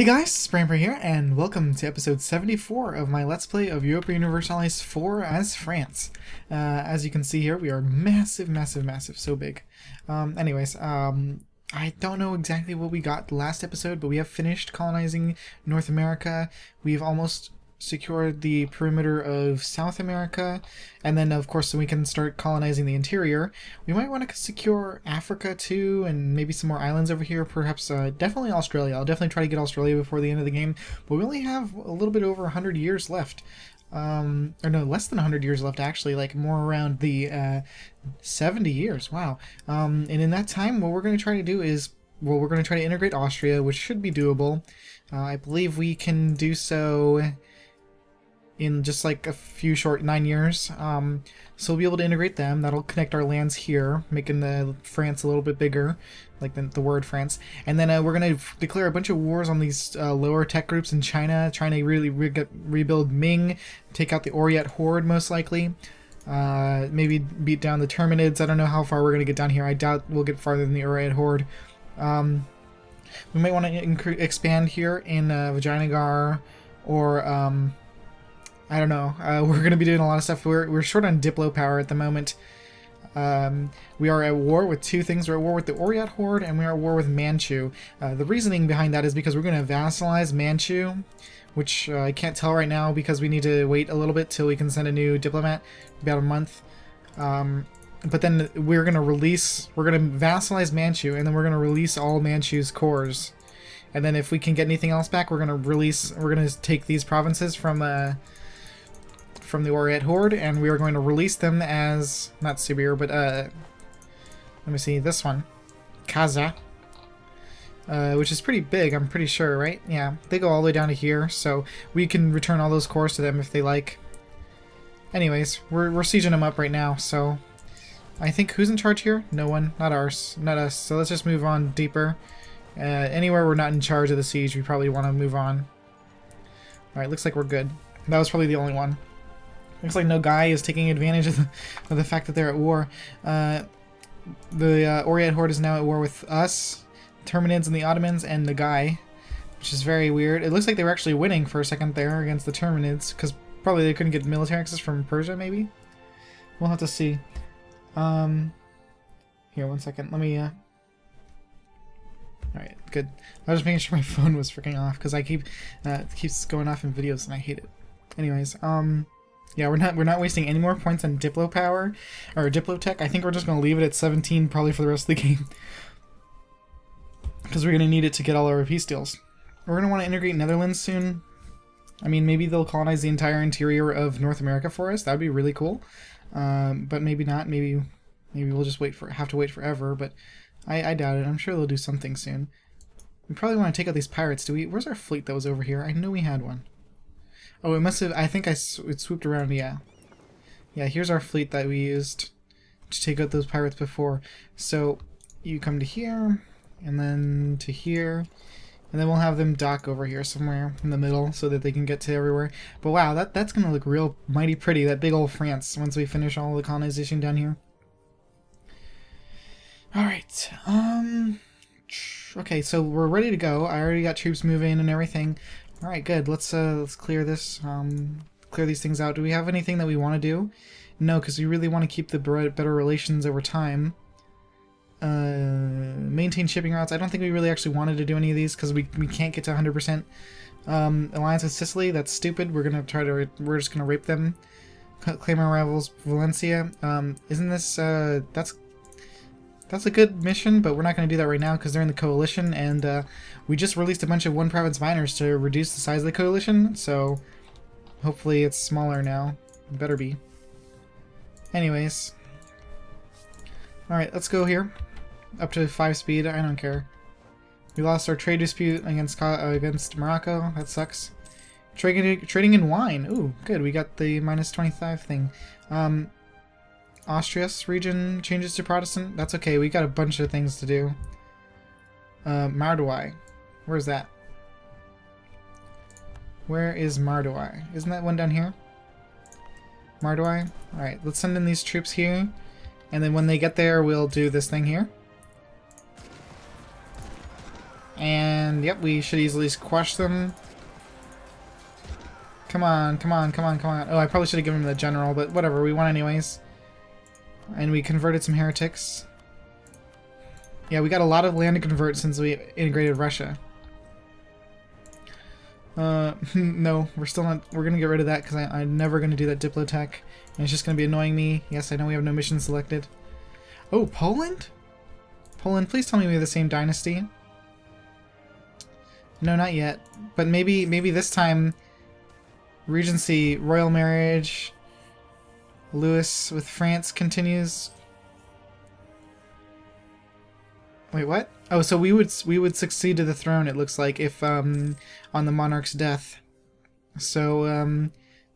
Hey guys, Spramper here, and welcome to episode 74 of my Let's Play of Europa Universalis 4 as France. As you can see here, we are massive, massive, massive, so big. I don't know exactly what we got last episode, but we have finished colonizing North America. We've almost secured the perimeter of South America, and then of course so we can start colonizing the interior. We might want to secure Africa too, and maybe some more islands over here, perhaps definitely Australia. I'll definitely try to get Australia before the end of the game, but we only have a little bit over 100 years left. Or no, less than 100 years left actually, like more around the 70 years, wow. And in that time what we're going to try to do is, well, we're going to try to integrate Austria, which should be doable. I believe we can do so in just like a few short 9 years. So we'll be able to integrate them. That'll connect our lands here, making the France a little bit bigger, like the word France. And then we're going to declare a bunch of wars on these lower tech groups in China, trying to really rebuild Ming, take out the Oirat Horde most likely, maybe beat down the Terminids. I don't know how far we're going to get down here. I doubt we'll get farther than the Oirat Horde. We might want to expand here in Vijayanagar, or I don't know. We're going to be doing a lot of stuff. We're short on Diplo power at the moment. We are at war with two things. We're at war with the Oirat Horde, and we are at war with Manchu. The reasoning behind that is because we're going to vassalize Manchu, which I can't tell right now because we need to wait a little bit till we can send a new diplomat, about a month. But then we're going to vassalize Manchu, and then we're going to release all Manchu's cores. And then if we can get anything else back, we're going to take these provinces from the Oirat Horde, and we are going to release them as, not Sibir, but, let me see, this one, Kazakh, which is pretty big, I'm pretty sure, right? Yeah, they go all the way down to here, so we can return all those cores to them if they like. Anyways, we're sieging them up right now, so I think, who's in charge here? No one, not us, so let's just move on deeper. Anywhere we're not in charge of the siege, we probably want to move on. Alright, looks like we're good. That was probably the only one. Looks like Nogai is taking advantage of the fact that they're at war. The Oirat Horde is now at war with us, Terminids and the Ottomans, and Nogai, which is very weird. It looks like they were actually winning for a second there against the Terminids, because probably they couldn't get military access from Persia, maybe? We'll have to see. Here, one second. Let me... Alright, good. I was just making sure my phone was freaking off, because I keeps going off in videos, and I hate it. Anyways, yeah, we're not wasting any more points on Diplo power or Diplotech. I think we're just gonna leave it at 17 probably for the rest of the game, because we're gonna need it to get all our peace deals. We're gonna want to integrate Netherlands soon. I mean, maybe they'll colonize the entire interior of North America for us. That would be really cool, but maybe not. Maybe we'll just have to wait forever. But I doubt it. I'm sure they'll do something soon. We probably want to take out these pirates. Where's our fleet that was over here? I know we had one. Oh, it must have... I think it swooped around, yeah. Yeah, here's our fleet that we used to take out those pirates before. So, you come to here, and then to here, and then we'll have them dock over here somewhere in the middle so that they can get to everywhere. But wow, that's going to look real mighty pretty, that big old France, once we finish all the colonization down here. Alright, okay, so we're ready to go. I already got troops moving and everything. All right, good. Let's clear this, clear these things out. Do we have anything that we want to do? No, because we really want to keep the better relations over time. Maintain shipping routes. I don't think we really actually wanted to do any of these because we can't get to 100%. Alliance with Sicily. That's stupid. We're gonna try to. We're just gonna rape them. Claim our rivals, Valencia. Isn't this That's a good mission, but we're not going to do that right now because they're in the coalition, and we just released a bunch of one province miners to reduce the size of the coalition, so hopefully it's smaller now. It better be. Anyways. Alright, let's go here. Up to 5 speed, I don't care. We lost our trade dispute against Morocco, that sucks. Trading in wine, ooh, good, we got the minus 25 thing. Austria's region changes to Protestant. That's okay. We got a bunch of things to do. Mardwai. Where's that? Where is Mardwai? Isn't that one down here? Mardwai? Alright, let's send in these troops here. And then when they get there, we'll do this thing here. And, yep, we should easily squash them. Come on, come on, come on, come on. Oh, I probably should have given him the general, but whatever, we won anyways. And we converted some heretics. Yeah, we got a lot of land to convert since we integrated Russia. No, we're still not, we're gonna get rid of that because I'm never gonna do that Diplotech. And it's just gonna be annoying me. Yes, I know we have no mission selected. Oh, Poland? Poland, please tell me we have the same dynasty. No, not yet. But maybe this time, Regency, royal marriage, Louis with France continues. Wait, what? Oh, so we would succeed to the throne, it looks like, if on the monarch's death. So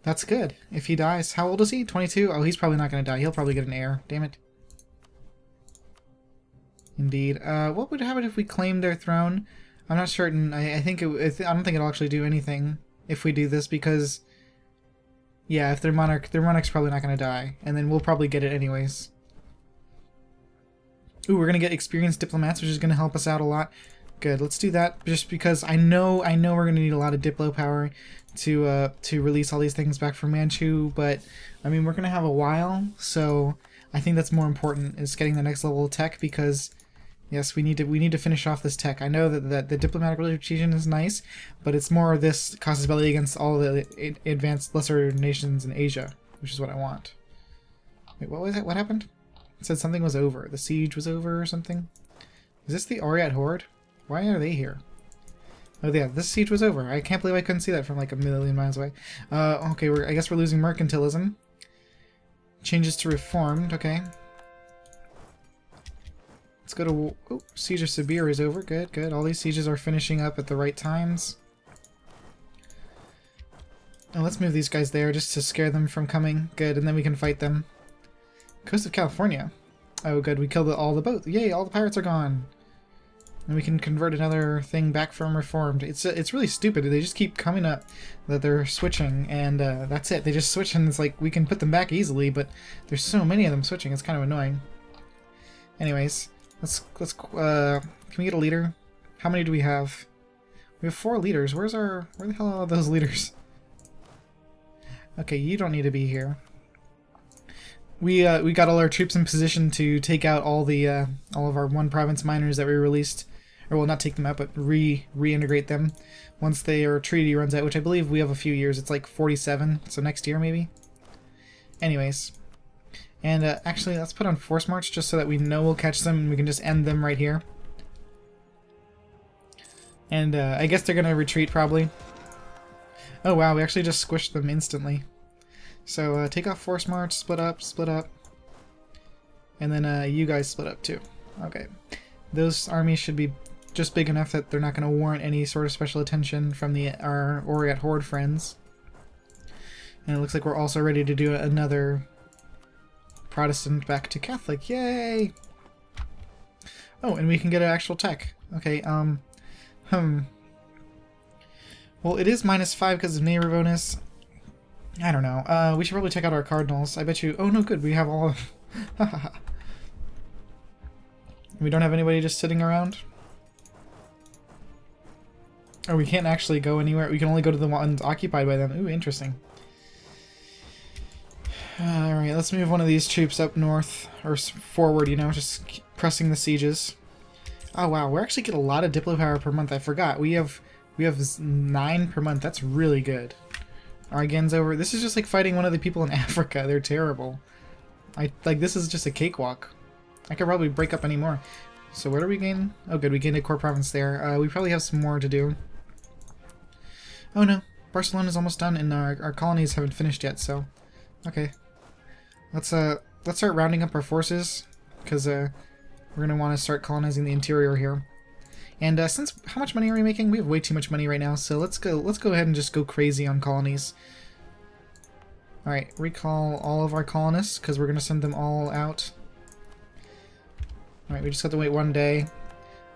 that's good. If he dies, how old is he? 22? Oh, he's probably not going to die. He'll probably get an heir. Damn it. Indeed. What would happen if we claimed their throne? I'm not certain. I don't think it'll actually do anything if we do this because, yeah, if their monarch's probably not going to die, and then we'll probably get it anyways. Ooh, we're going to get experienced diplomats, which is going to help us out a lot. Good, let's do that, just because I know we're going to need a lot of diplo power to release all these things back from Manchu, but, I mean, we're going to have a while, so I think that's more important, is getting the next level of tech, because, yes, we need to finish off this tech. I know that the diplomatic reputation is nice, but it's more of this costs his belly against all the advanced lesser nations in Asia, which is what I want. Wait, what was it? What happened? It said something was over. The siege was over or something. Is this the Oirat Horde? Why are they here? Oh yeah, this siege was over. I can't believe I couldn't see that from like a million miles away. Okay, I guess we're losing mercantilism. Changes to reformed. Okay. Let's go to... Oh, siege of Sibir is over. Good, good. All these sieges are finishing up at the right times. Now let's move these guys there just to scare them from coming. Good, and then we can fight them. Coast of California. Oh, good. We killed all the boats. Yay! All the pirates are gone. And we can convert another thing back from reformed. It's really stupid. They just keep coming up that they're switching, and that's it. They just switch, and it's like we can put them back easily, but there's so many of them switching. It's kind of annoying. Anyways, let's can we get a leader? How many do we have? We have 4 leaders. Where the hell are those leaders? Okay, you don't need to be here. We got all our troops in position to take out all the all of our one province miners that we released, or well, not take them out, but reintegrate them once their treaty runs out, which I believe we have a few years. It's like 47, so next year maybe. Anyways, and actually let's put on force march just so that we know we'll catch them and we can just end them right here. And I guess they're gonna retreat probably. Oh wow, we actually just squished them instantly. So take off force march, split up, and then you guys split up too. Okay, those armies should be just big enough that they're not going to warrant any sort of special attention from our Oirat Horde friends. And it looks like we're also ready to do another Protestant back to Catholic. Yay! Oh, and we can get an actual tech. Okay, well, it is -5 because of neighbor bonus. I don't know. We should probably check out our cardinals. I bet you... Oh, no, good. We have all of... We don't have anybody just sitting around? Oh, we can't actually go anywhere. We can only go to the ones occupied by them. Ooh, interesting. Alright, let's move one of these troops up north. Or forward, you know, just keep pressing the sieges. Oh, wow. We actually get a lot of diplo power per month. I forgot. We have 9 per month. That's really good. Argan's over. This is just like fighting one of the people in Africa. They're terrible. This is just a cakewalk. I could probably break up any more. So where do we gain? Oh good, we gained a core province there. We probably have some more to do. Oh no, Barcelona's almost done and our colonies haven't finished yet, so... Okay. Let's start rounding up our forces, because we're going to want to start colonizing the interior here. And since how much money are we making? We have way too much money right now, so let's go ahead and just go crazy on colonies. Alright, recall all of our colonists, because we're going to send them all out. Alright, we just have to wait one day.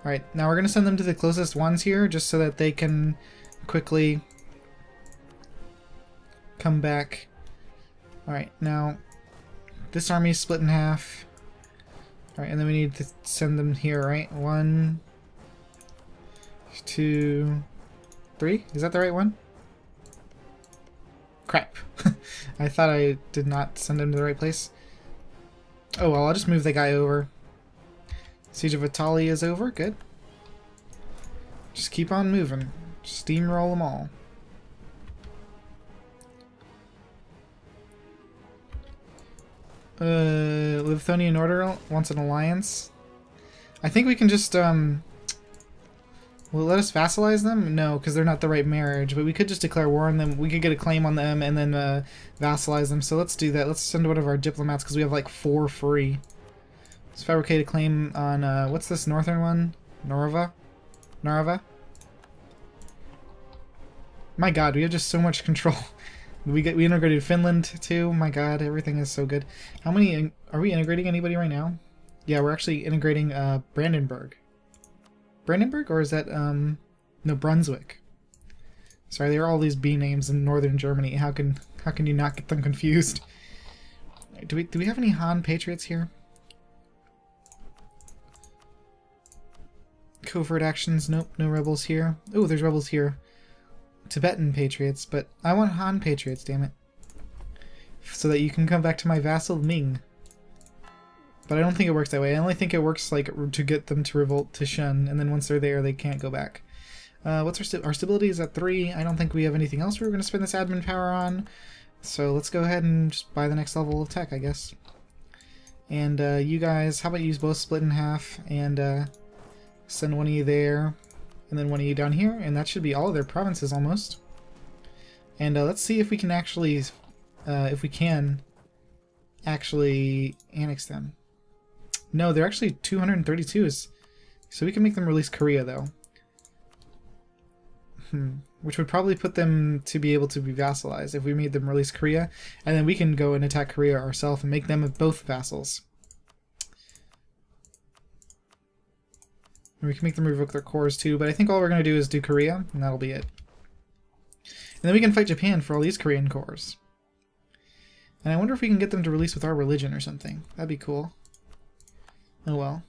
Alright, now we're going to send them to the closest ones here, just so that they can quickly come back. Alright, now this army is split in half. Alright, and then we need to send them here, right? One... two, three? Is that the right one? Crap. I thought I did not send him to the right place. Oh well, I'll just move the guy over. Siege of Vitali is over. Good. Just keep on moving. Just steamroll them all. Lithuanian Order wants an alliance. I think we can just, will it let us vassalize them? No, because they're not the right marriage, but we could just declare war on them. We could get a claim on them and then vassalize them, so let's do that. Let's send one of our diplomats, because we have like 4 free. Let's fabricate a claim on, what's this northern one? Narva? Narva? My god, we have just so much control. We integrated Finland too. My god, everything is so good. How many are we integrating? Anybody right now? Yeah, we're actually integrating Brandenburg. Brandenburg, or is that no, Brunswick? Sorry, there are all these B names in northern Germany. How can you not get them confused? Do we have any Han patriots here? Covert actions. Nope, no rebels here. Oh, there's rebels here. Tibetan patriots, but I want Han patriots, damn it. So that you can come back to my vassal Ming. But I don't think it works that way. I only think it works like to get them to revolt to Shun, and then once they're there, they can't go back. What's our stability is at 3. I don't think we have anything else we're going to spend this admin power on. So let's go ahead and just buy the next level of tech, I guess. And you guys, how about you both split in half and send one of you there. And then one of you down here, and that should be all of their provinces almost. And let's see if we can actually, annex them. No, they're actually 232s, so we can make them release Korea though. Which would probably put them to be able to be vassalized if we made them release Korea, and then we can go and attack Korea ourselves and make them both vassals. We can make them revoke their cores too, but I think all we're going to do is do Korea, and that'll be it. And then we can fight Japan for all these Korean cores. And I wonder if we can get them to release with our religion or something. That'd be cool. Oh well.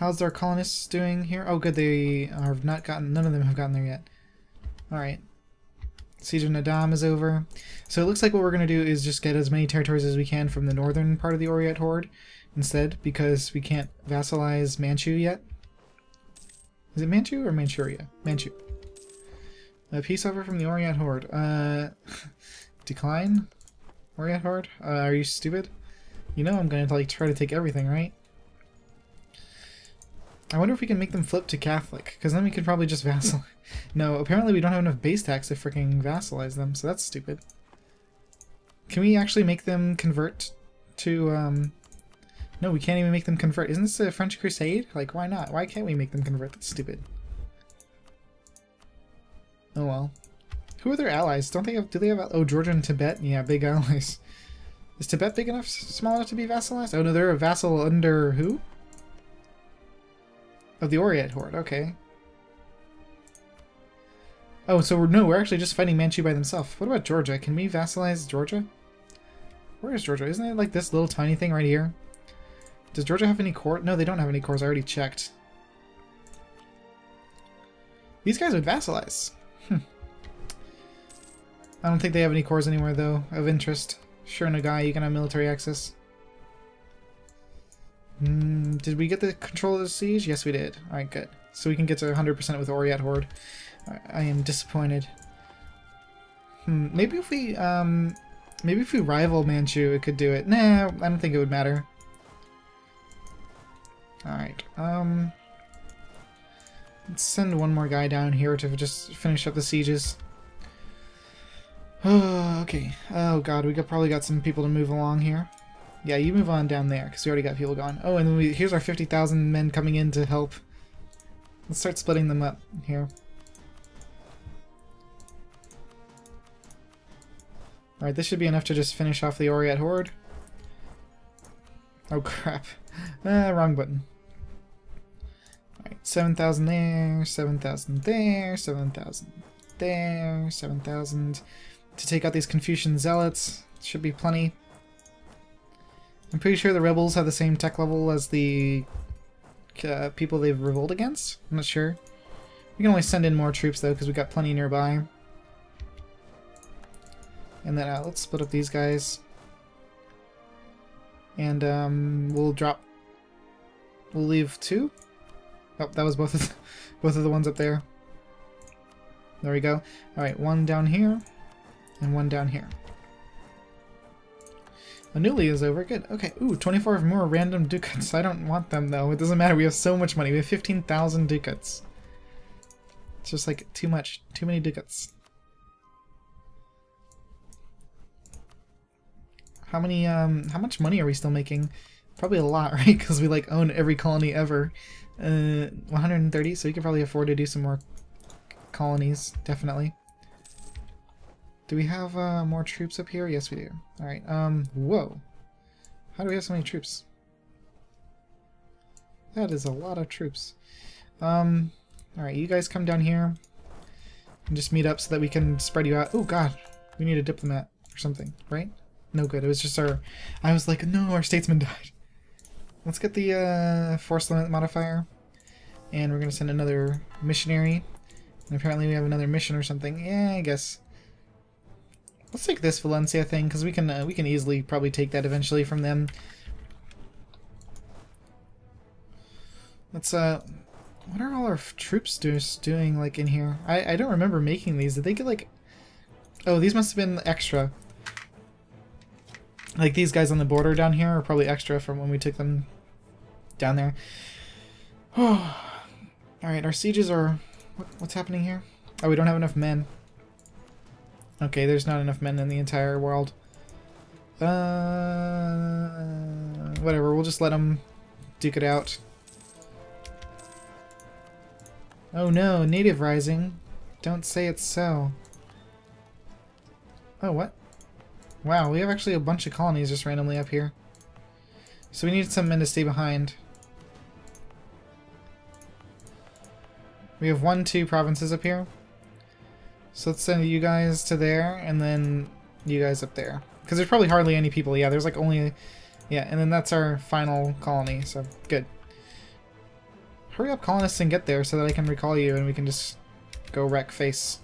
How's our colonists doing here? Oh good, they have not gotten, none of them have gotten there yet. Alright. Siege of Nadam is over. So it looks like what we're going to do is just get as many territories as we can from the northern part of the Oirat Horde instead, because we can't vassalize Manchu yet. Is it Manchu or Manchuria? Manchu. A peace offer from the Oirat Horde. Decline? Oirat Horde? Are you stupid? You know I'm going to like try to take everything, right? I wonder if we can make them flip to Catholic, because then we could probably just vassalize. No, apparently we don't have enough base tax to freaking vassalize them, so that's stupid. Can we actually make them convert to, No, we can't even make them convert. Isn't this a French crusade? Like, why not? Why can't we make them convert? That's stupid. Oh well. Who are their allies? Don't they have... Do they have... Oh, Georgia and Tibet? Yeah, big allies. Is Tibet big enough? Small enough to be vassalized? Oh no, they're a vassal under who? Of the Oirat Horde, okay. Oh, so we're actually just fighting Manchu by themselves. What about Georgia? Can we vassalize Georgia? Where is Georgia? Isn't it like this little tiny thing right here? Does Georgia have any cores? No, they don't have any cores. I already checked. These guys would vassalize. I don't think they have any cores anywhere, though, of interest. Sure, Nogai, you can have military access. Did we get the control of the siege? Yes, we did. Alright, good. So we can get to 100% with Oirat Horde. I am disappointed. Maybe if we rival Manchu, it could do it. Nah, I don't think it would matter. Alright, let's send one more guy down here to just finish up the sieges. Oh, okay. Oh god, we probably got some people to move along here. Yeah, you move on down there, because we already got people gone. Oh, and then here's our 50,000 men coming in to help. Let's start splitting them up here. Alright, this should be enough to just finish off the Oirat Horde. Oh crap. Wrong button. Alright, 7,000 there, 7,000 there, 7,000 there, 7,000. To take out these Confucian zealots, should be plenty. I'm pretty sure the rebels have the same tech level as the people they've revolted against. I'm not sure. We can only send in more troops, though, because we got plenty nearby. And then let's split up these guys. And we'll drop... We'll leave two. Oh, that was both of the ones up there. There we go. Alright, one down here. And one down here. Anuli is over. Good. Okay. Ooh, 24 more random ducats. I don't want them, though. It doesn't matter. We have so much money. We have 15,000 ducats. It's just, like, too much. Too many ducats. How much money are we still making? Probably a lot, right? Because we, like, own every colony ever. 130, so we can probably afford to do some more colonies, definitely. Do we have more troops up here? Yes, we do. Alright, whoa. How do we have so many troops? That is a lot of troops. Alright, you guys come down here and just meet up so that we can spread you out. Oh god, we need a diplomat or something, right? No good, it was just our... I was like, no, our statesman died. Let's get the force limit modifier. And we're gonna send another missionary. And apparently we have another mission or something. Yeah, I guess. Let's take this Valencia thing, because we can easily probably take that eventually from them. Let's, what are all our troops doing, like, in here? I don't remember making these. Did they get, like... Oh, these must have been extra. Like, these guys on the border down here are probably extra from when we took them down there. Oh. Alright, our sieges are... What's happening here? Oh, we don't have enough men. Okay, there's not enough men in the entire world. Whatever, we'll just let them duke it out. Oh no, native rising. Don't say it's so. Oh, what? Wow, we have actually a bunch of colonies just randomly up here. So we need some men to stay behind. We have 1, 2 provinces up here. So let's send you guys to there, and then you guys up there. Because there's probably hardly any people. Yeah, there's like only... Yeah, and then that's our final colony, so good. Hurry up, colonists, and get there so that I can recall you and we can just go wreck face.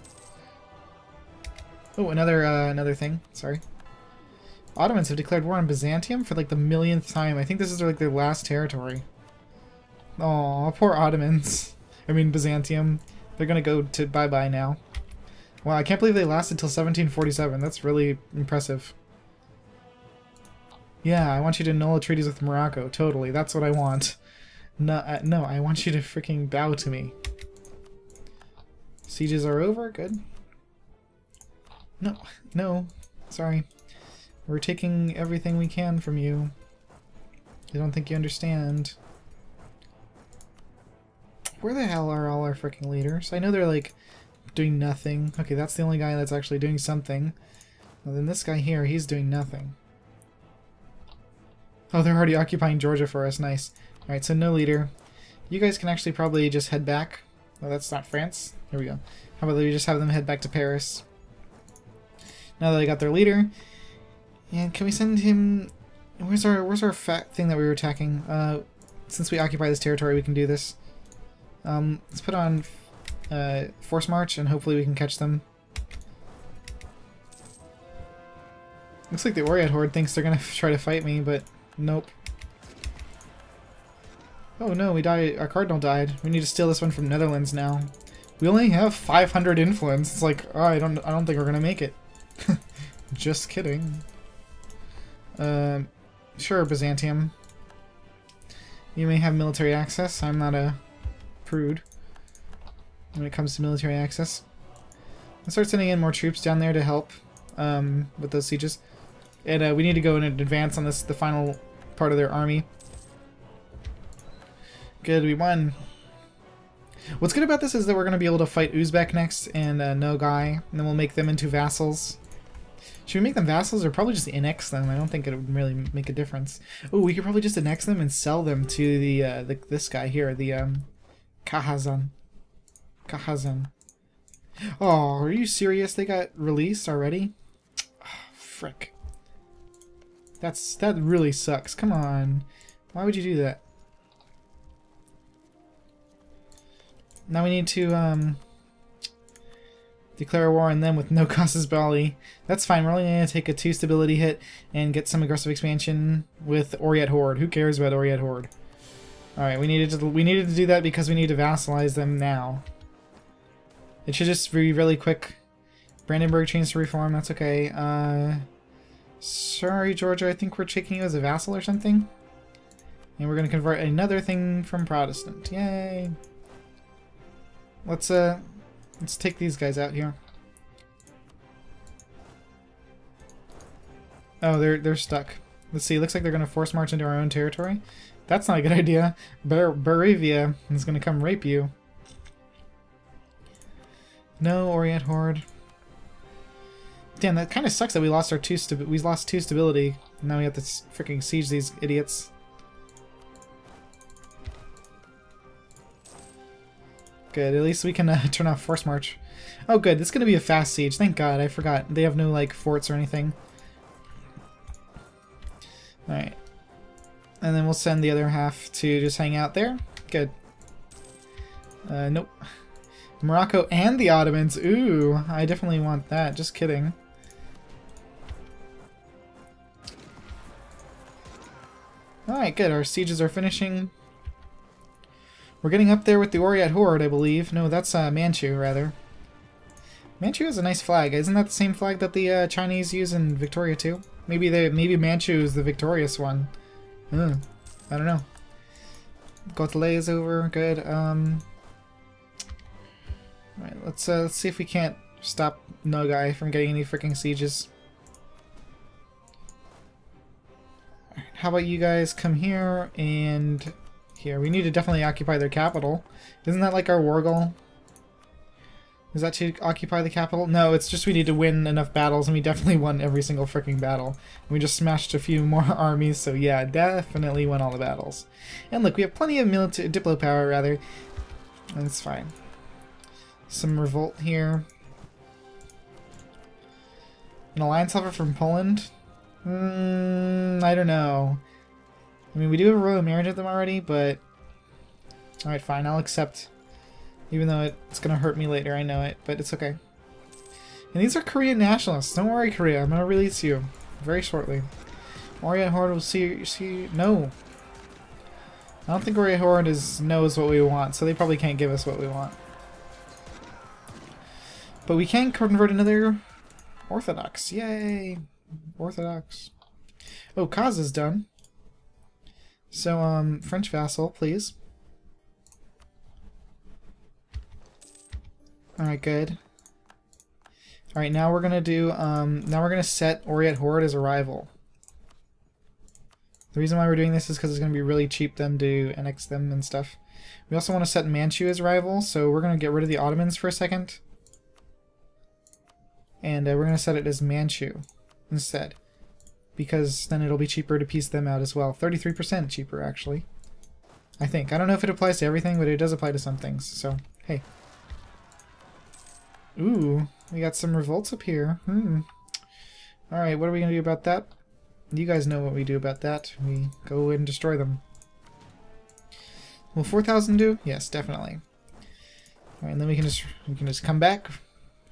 Oh, another thing. Sorry. Ottomans have declared war on Byzantium for like the millionth time. I think this is like their last territory. Aw, poor Ottomans. I mean, Byzantium. They're gonna go to bye-bye now. Wow, I can't believe they lasted till 1747. That's really impressive. Yeah, I want you to annul treaties with Morocco. Totally, that's what I want. No, I want you to freaking bow to me. Sieges are over. Good. No, sorry. We're taking everything we can from you. I don't think you understand. Where the hell are all our freaking leaders? I know they're like... doing nothing. Okay, that's the only guy that's actually doing something. And then this guy here, he's doing nothing. Oh, they're already occupying Georgia for us. Nice. Alright, so no leader. You guys can actually probably just head back. Oh, that's not France. Here we go. How about we just have them head back to Paris? Now that I got their leader. And can we send him... Where's our fat thing that we were attacking? Since we occupy this territory, we can do this. Let's put on... force march, and hopefully we can catch them. Looks like the Oirat Horde thinks they're gonna try to fight me, but nope. Oh no, we died. Our cardinal died. We need to steal this one from Netherlands now. We only have 500 influence. It's like, oh, I don't think we're gonna make it. Just kidding. Sure, Byzantium. You may have military access. I'm not a prude when it comes to military access. Let's start sending in more troops down there to help with those sieges. And we need to go in advance on this, the final part of their army. Good, we won. What's good about this is that we're going to be able to fight Uzbek next and Nogai, and then we'll make them into vassals. Should we make them vassals or probably just annex them? I don't think it would really make a difference. Oh, we could probably just annex them and sell them to the, this guy here, the Kazakh. Oh, are you serious? They got released already? Oh, frick. That really sucks. Come on. Why would you do that? Now we need to declare war on them with no cost as Bali. That's fine. We're only going to take a 2 stability hit and get some aggressive expansion with Oirat Horde. Who cares about Oirat Horde? Alright, we needed to do that because we need to vassalize them now. It should just be really quick. Brandenburg changed to reform. That's okay. Sorry, Georgia. I think we're taking you as a vassal or something. And we're going to convert another thing from Protestant. Yay! Let's take these guys out here. Oh, they're stuck. Let's see. Looks like they're going to force march into our own territory. That's not a good idea. Baravia is going to come rape you. No, Orient Horde. Damn, that kind of sucks that we lost our 2 stability. And now we have to freaking siege these idiots. Good, at least we can turn off force march. Oh good, it's going to be a fast siege. Thank God, I forgot. They have no, like, forts or anything. Alright. And then we'll send the other half to just hang out there. Good. Nope. Morocco and the Ottomans. Ooh, I definitely want that. Just kidding. Alright, good. Our sieges are finishing. We're getting up there with the Oirat Horde, I believe. No, that's Manchu, rather. Manchu has a nice flag. Isn't that the same flag that the Chinese use in Victoria, too? Maybe Manchu is the victorious one. Ugh. I don't know. Gotley is over. Good. Alright, let's see if we can't stop Nogai from getting any freaking sieges. Right, how about you guys come here and... Here. We need to definitely occupy their capital. Isn't that like our war goal? Is that to occupy the capital? No, it's just we need to win enough battles, and we definitely won every single freaking battle. We just smashed a few more armies, so yeah, definitely won all the battles. And look, we have plenty of military diplo power, rather. That's fine. Some revolt here. An alliance offer from Poland? I don't know. I mean, we do have a royal marriage with them already, but... Alright, fine, I'll accept. Even though it's gonna hurt me later, I know it, but it's okay. And these are Korean nationalists. Don't worry, Korea, I'm gonna release you very shortly. Oirat Horde will see... No! I don't think Oirat Horde knows what we want, so they probably can't give us what we want. But we can convert another Orthodox. Yay! Orthodox. Oh, Kaz is done. So, French vassal, please. Alright, good. Alright, now we're gonna do, now we're gonna set Oirat Horde as a rival. The reason why we're doing this is because it's gonna be really cheap then to annex them and stuff. We also want to set Manchu as rival, so we're gonna get rid of the Ottomans for a second. And we're gonna set it as Manchu instead. Because then it'll be cheaper to piece them out as well. 33% cheaper, actually. I think. I don't know if it applies to everything, but it does apply to some things. So, hey. Ooh, we got some revolts up here. Alright, what are we going to do about that? You guys know what we do about that. We go and destroy them. Will 4,000 do? Yes, definitely. Alright, and then we can just come back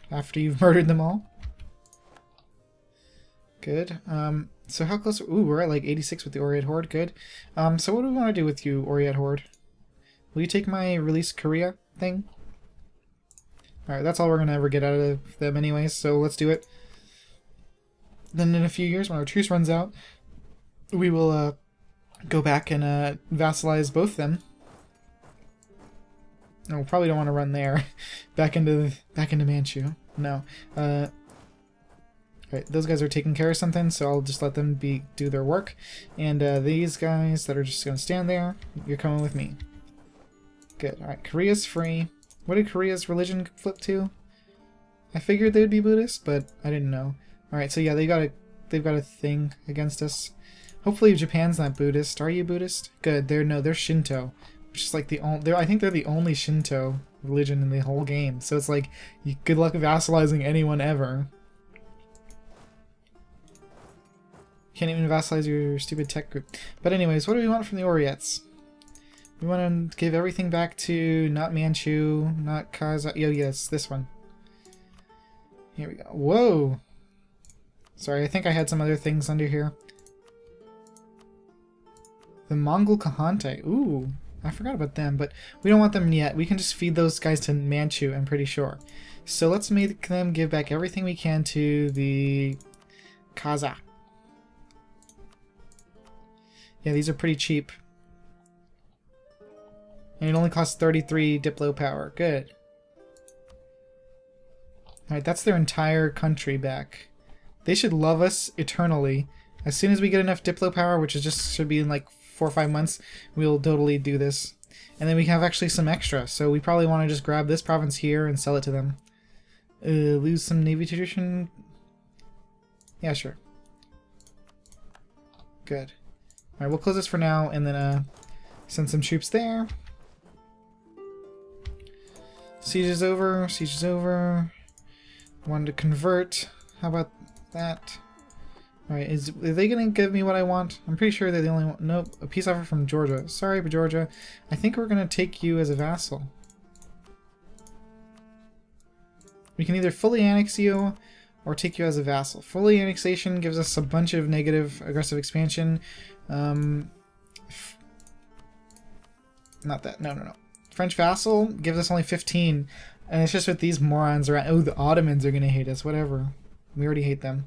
after you've murdered them all. Good. So how close... Ooh, we're at like 86 with the Oirat Horde. Good. So what do we want to do with you, Oirat Horde? Will you take my release Korea thing? Alright, that's all we're going to ever get out of them anyways, so let's do it. Then in a few years, when our truce runs out, we will go back and vassalize both of them. No, we probably don't want to run there. back into Manchu. No. Right, those guys are taking care of something, so I'll just let them do their work. And these guys that are just going to stand there, you're coming with me. Good. Alright, Korea's free. What did Korea's religion flip to? I figured they would be Buddhist, but I didn't know. Alright, so yeah, they've got a thing against us. Hopefully Japan's not Buddhist. Are you Buddhist? Good. They're Shinto, which is like the only... I think they're the only Shinto religion in the whole game. So it's like, good luck vassalizing anyone ever. Can't even vassalize your stupid tech group. But anyways, what do we want from the Oriats? You want to give everything back to not Manchu, not Kazakh. Oh, yes, this one. Here we go. Whoa! Sorry, I think I had some other things under here. The Mongol Kahante. Ooh, I forgot about them, but we don't want them yet. We can just feed those guys to Manchu, I'm pretty sure. So let's make them give back everything we can to the Kazakh. Yeah, these are pretty cheap. And it only costs 33 Diplo power. Good. Alright, that's their entire country back. They should love us eternally. As soon as we get enough Diplo power, which is just should be in like 4 or 5 months, we'll totally do this. And then we have actually some extra, so we probably want to just grab this province here and sell it to them. Lose some Navy tradition? Yeah, sure. Good. Alright, we'll close this for now and then send some troops there. Siege is over, siege is over. Wanted to convert. How about that? Alright, are they going to give me what I want? I'm pretty sure they're the only one. Nope, a peace offer from Georgia. Sorry, but Georgia, I think we're going to take you as a vassal. We can either fully annex you or take you as a vassal. Fully annexation gives us a bunch of negative aggressive expansion. Not that. No, no, no. French vassal gives us only 15. And it's just with these morons around. Oh, the Ottomans are going to hate us. Whatever. We already hate them.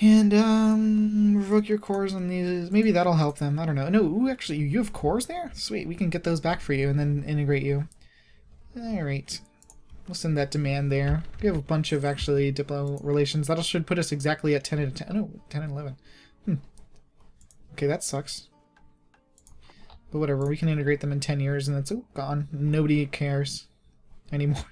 And, revoke your cores on these. Maybe that'll help them. I don't know. No, ooh, actually, you have cores there? Sweet, we can get those back for you and then integrate you. Alright. We'll send that demand there. We have a bunch of, actually, Diplo relations. That should put us exactly at 10 and 10. No, 10 and 11. Hmm. Okay, that sucks. But whatever, we can integrate them in 10 years and that's, oh, gone. Nobody cares anymore.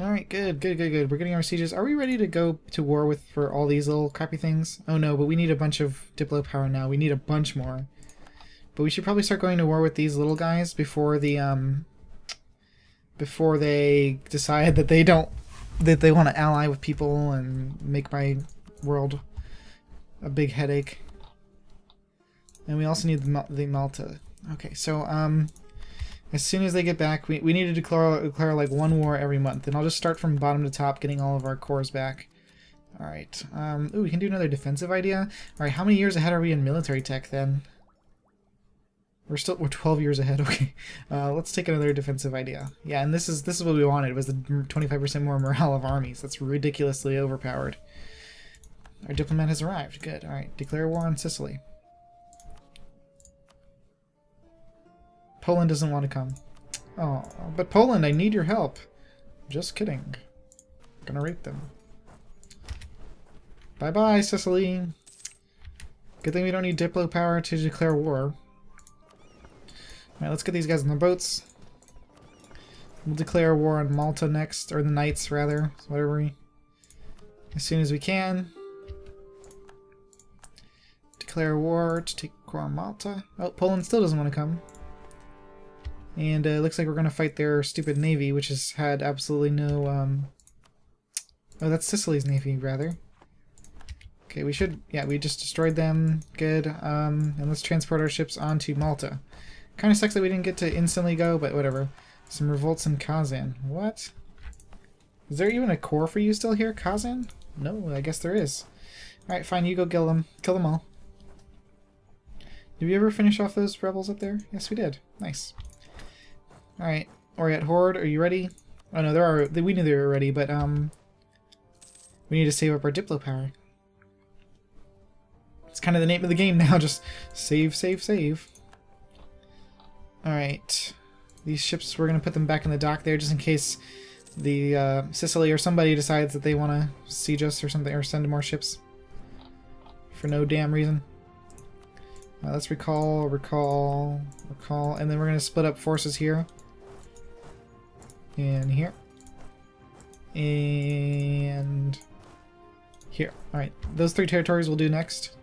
Alright, good, good, good, good. We're getting our sieges. Are we ready to go to war with for all these little crappy things? Oh no, but we need a bunch of Diplo power now. We need a bunch more. But we should probably start going to war with these little guys before the before they decide that they don't want to ally with people and make my world a big headache. And we also need the Malta. Okay, so as soon as they get back, we need to declare like one war every month. And I'll just start from bottom to top, getting all of our cores back. Alright. Ooh, we can do another defensive idea. Alright, how many years ahead are we in military tech then? We're 12 years ahead, okay. Let's take another defensive idea. Yeah, and this is what we wanted, was the 25% more morale of armies. That's ridiculously overpowered. Our diplomat has arrived. Good. Alright, declare war on Sicily. Poland doesn't want to come. Oh, but Poland, I need your help. Just kidding. I'm gonna rape them. Bye-bye, Sicily. Good thing we don't need Diplo power to declare war. Alright, let's get these guys on the boats. We'll declare war on Malta next, or the Knights, rather. Whatever we... As soon as we can. Declare war to take war on Malta. Oh, Poland still doesn't want to come. And it looks like we're going to fight their stupid navy, which has had absolutely no... Oh, that's Sicily's navy, rather. Okay, we should... Yeah, we just destroyed them. Good. And let's transport our ships onto Malta. Kind of sucks that we didn't get to instantly go, but whatever. Some revolts in Kazan. What? Is there even a core for you still here, Kazan? No, I guess there is. Alright, fine, you go kill them. Kill them all. Did we ever finish off those rebels up there? Yes, we did. Nice. Alright, Oirat Horde, are you ready? Oh no, there are. We knew they were ready, but we need to save up our Diplo power. It's kind of the name of the game now, just save, save, save. Alright, these ships, we're going to put them back in the dock there just in case the Sicily or somebody decides that they want to siege us or something, or send more ships for no damn reason. Let's recall, recall, recall, and then we're going to split up forces here. And here. And here. Alright, those three territories we'll do next.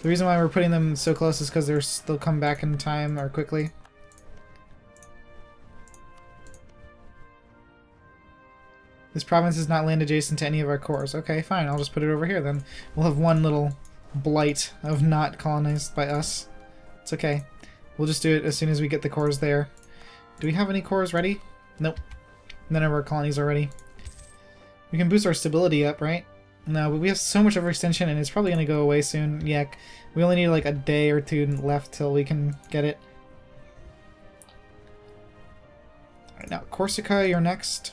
The reason why we're putting them so close is because they'll come back in time or quickly. This province is not land adjacent to any of our cores. Okay, fine, I'll just put it over here then. We'll have one little blight of not colonized by us. It's okay. We'll just do it as soon as we get the cores there. Do we have any cores ready? Nope. None of our colonies are ready. We can boost our stability up, right? No, but we have so much overextension, and it's probably going to go away soon. Yeah, we only need like a day or two left till we can get it. Alright, now Corsica, you're next.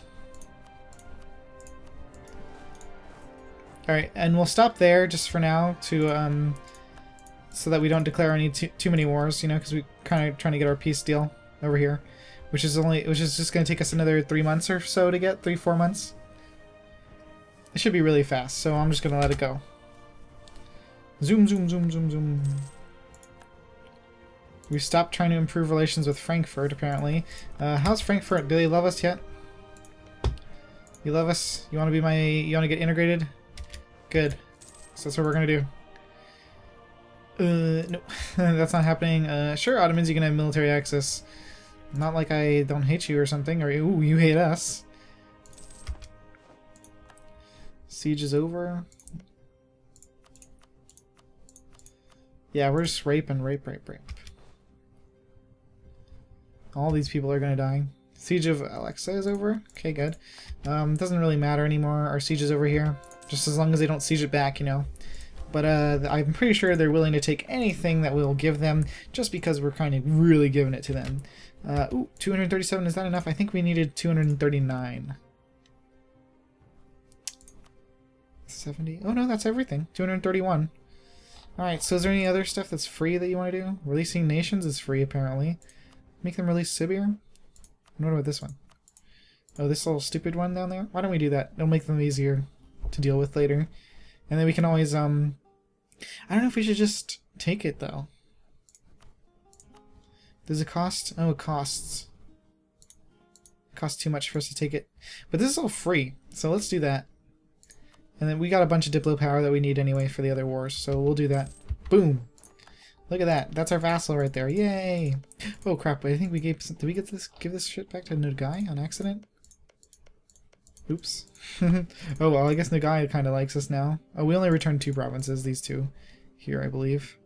Alright, and we'll stop there just for now to, so that we don't declare any too many wars, you know, because we're kind of trying to get our peace deal over here, which is just going to take us another 3 months or so to get, 3-4 months. It should be really fast, so I'm just going to let it go. Zoom, zoom, zoom, zoom, zoom. We stopped trying to improve relations with Frankfurt, apparently. How's Frankfurt? Do they love us yet? You love us? You want to be my... You want to get integrated? Good. So that's what we're going to do. No. That's not happening. Sure, Ottomans, you can have military access. Not like I don't hate you or something. Or, ooh, you hate us. Siege is over. Yeah, we're just rape and rape, rape, rape. All these people are gonna die. Siege of Alexa is over. Okay, good. Doesn't really matter anymore. Our siege is over here. Just as long as they don't siege it back, you know. But I'm pretty sure they're willing to take anything that we'll give them, just because we're kind of really giving it to them. Ooh, 237, is that enough? I think we needed 239. 70. Oh no, that's everything. 231. Alright, so is there any other stuff that's free that you want to do? Releasing nations is free, apparently. Make them release Sibir? And what about this one? Oh, this little stupid one down there? Why don't we do that? It'll make them easier to deal with later. And then we can always, I don't know if we should just take it, though. Does it cost? Oh, it costs. It costs too much for us to take it. But this is all free, so let's do that. And then we got a bunch of Diplo power that we need anyway for the other wars, so we'll do that. Boom! Look at that. That's our vassal right there. Yay! Oh crap, I think we gave some... Did we get this? Give this shit back to Nogai on accident? Oops. Oh well, I guess Nogai kind of likes us now. Oh, we only returned 2 provinces, these two here, I believe.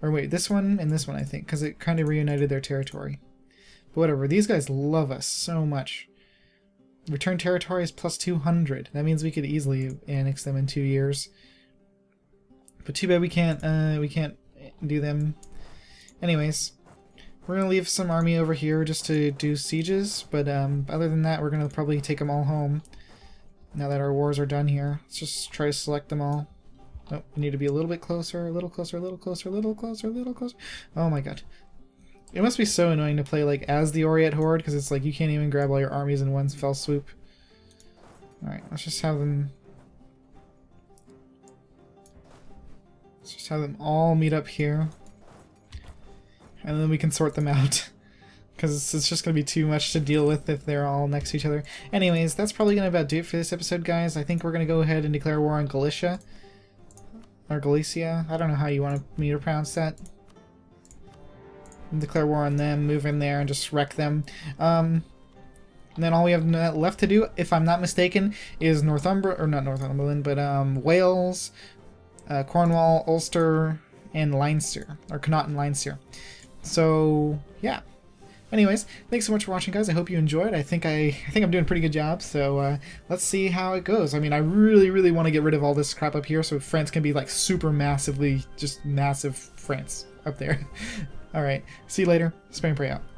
Or wait, this one and this one, I think, because it kind of reunited their territory. But whatever, these guys love us so much. Return territory is plus 200. That means we could easily annex them in 2 years. But too bad we can't do them. Anyways, we're gonna leave some army over here just to do sieges. But other than that, we're gonna probably take them all home. Now that our wars are done here, let's just try to select them all. Oh, we need to be a little bit closer, a little closer, a little closer, a little closer, a little closer. Oh my god. It must be so annoying to play like as the Oirat Horde, because it's like you can't even grab all your armies in one fell swoop. Alright, let's just have them... Let's just have them all meet up here. And then we can sort them out. Because it's just going to be too much to deal with if they're all next to each other. Anyways, that's probably going to about do it for this episode, guys. I think we're going to go ahead and declare war on Galicia. Or Galicia. I don't know how you want me to pronounce that. Declare war on them, move in there, and just wreck them. And then all we have left to do, if I'm not mistaken, is Northumberland, or not Northumberland, but Wales, Cornwall, Ulster, and Leinster, or Connaught and Leinster. So, yeah. Anyways, thanks so much for watching, guys. I hope you enjoyed. I think I'm doing a pretty good job, so let's see how it goes. I mean, I really, really want to get rid of all this crap up here so France can be, like, super massively, just massive France up there. Alright, see you later. Spramper out.